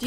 Do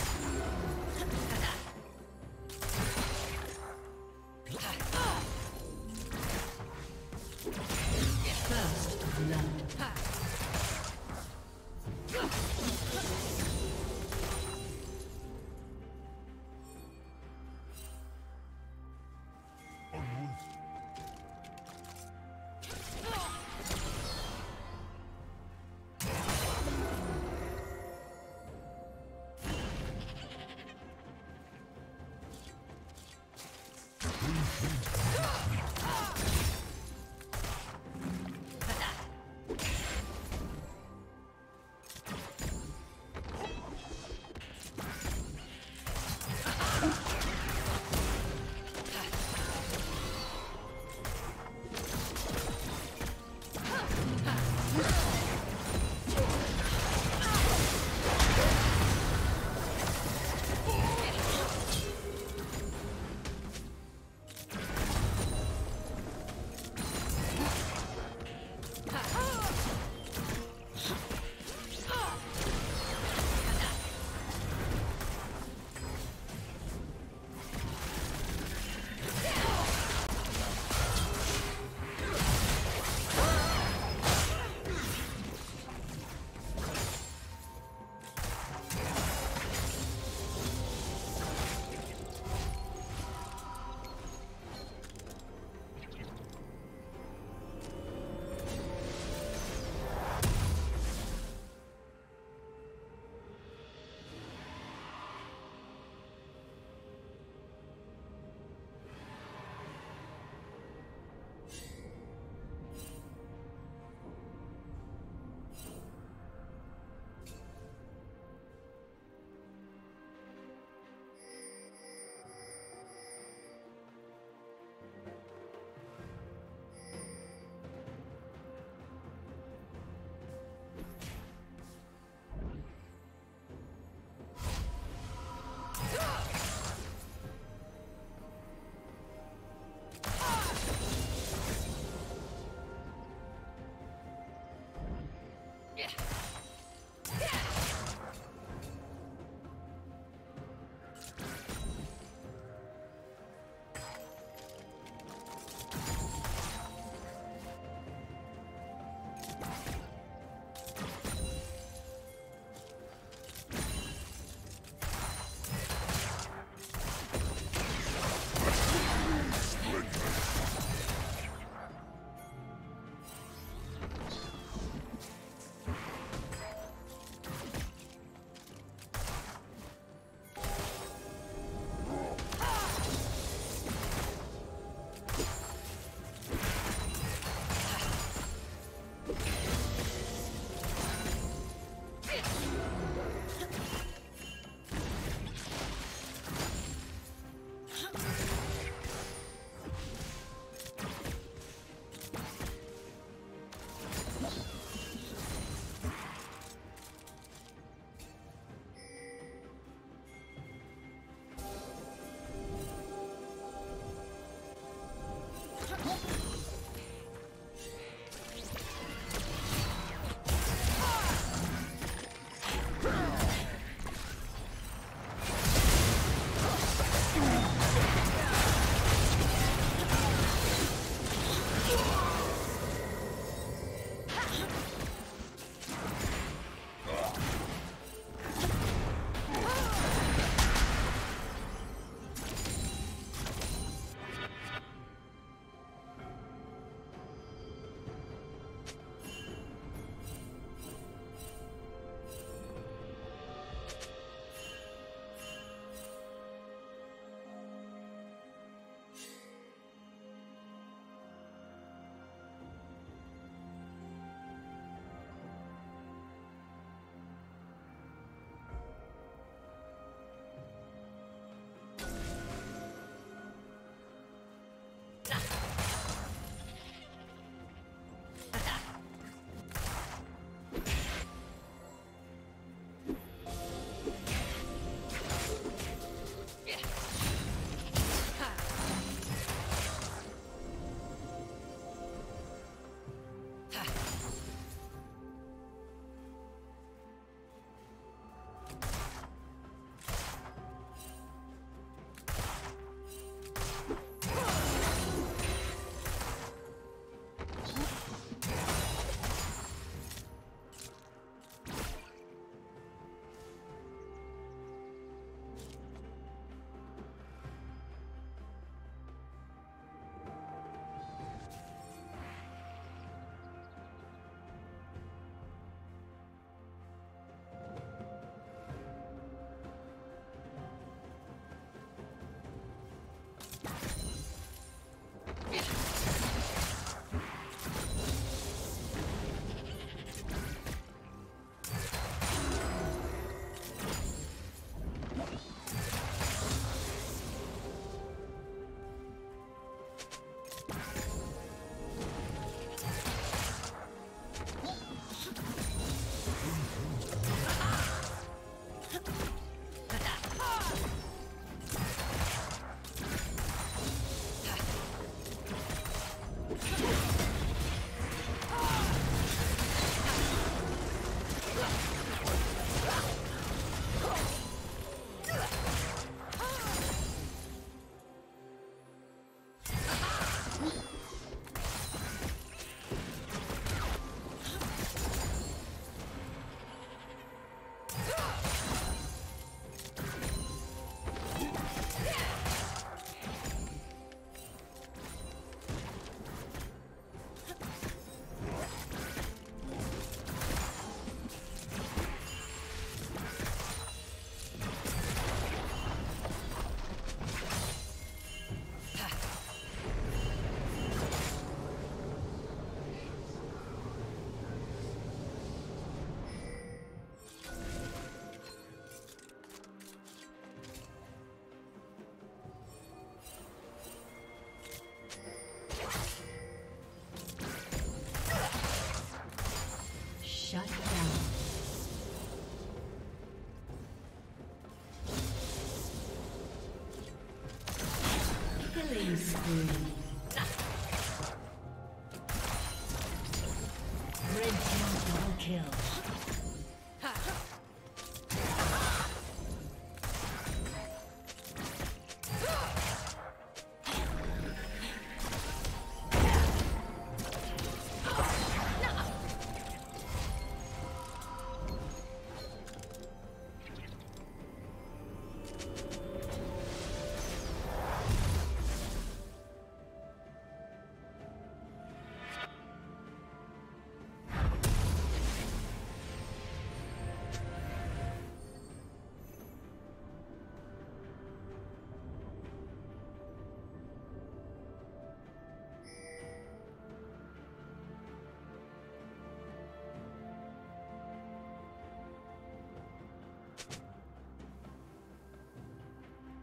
Killing spree. Red team double kill.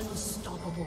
Unstoppable.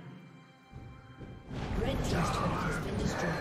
Red team's turret has been destroyed.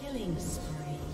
Killing spree.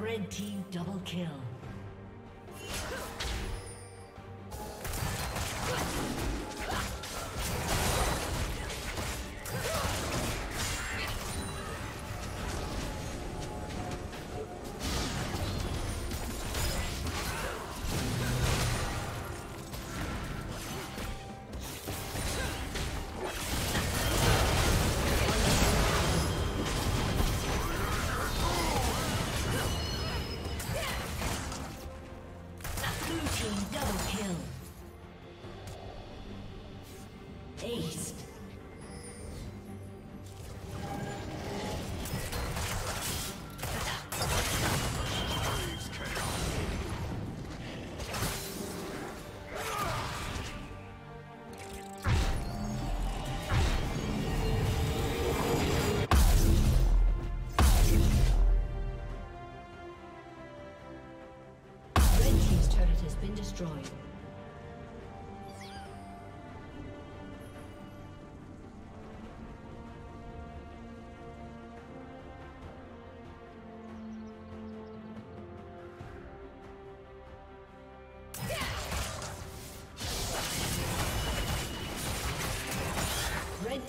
Red team double kill. Red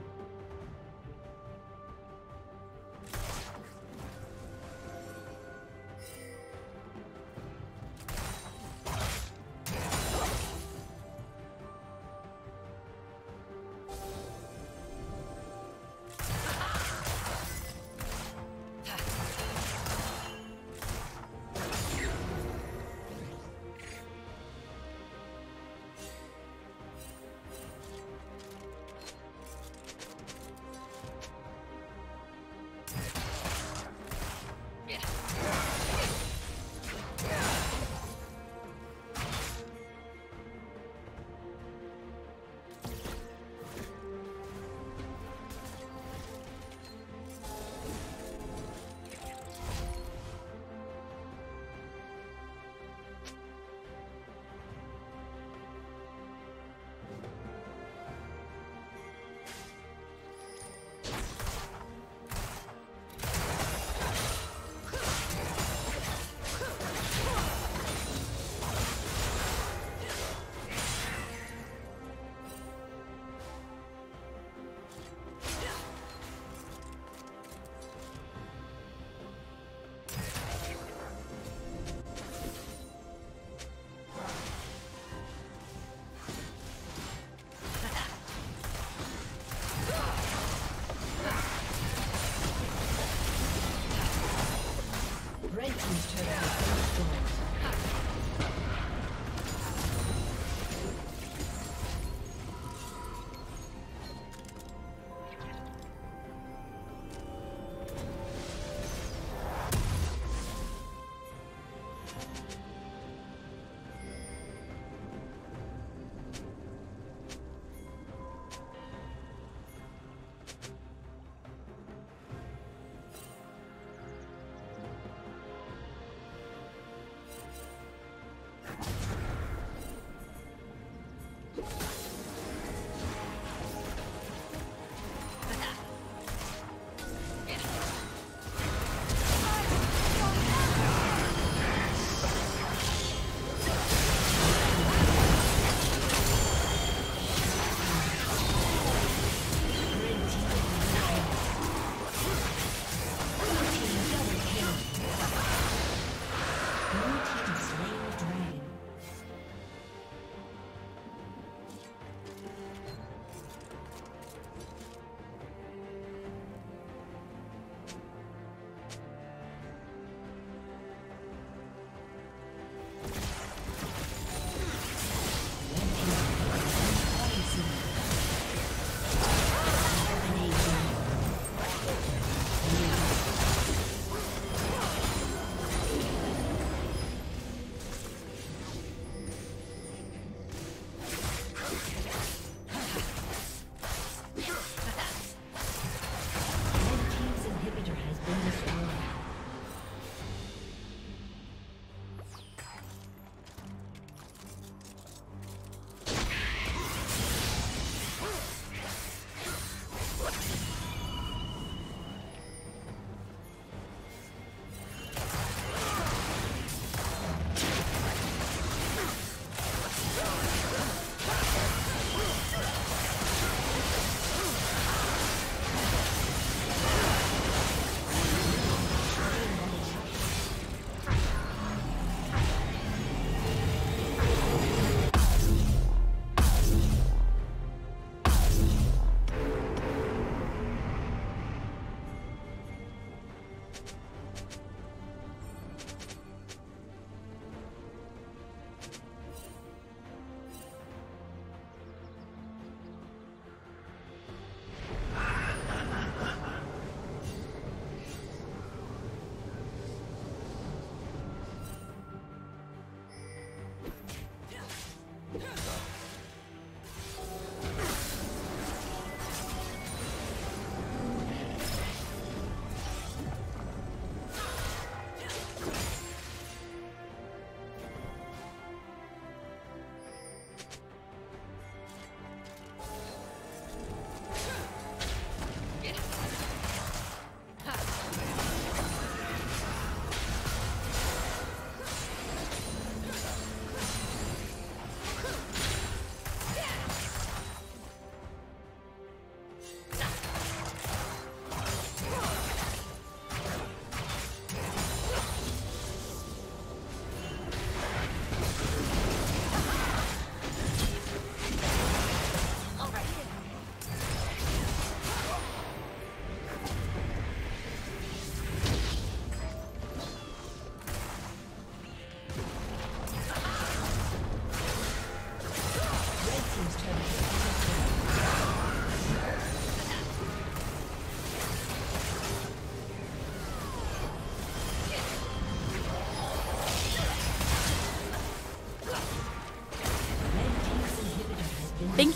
Thank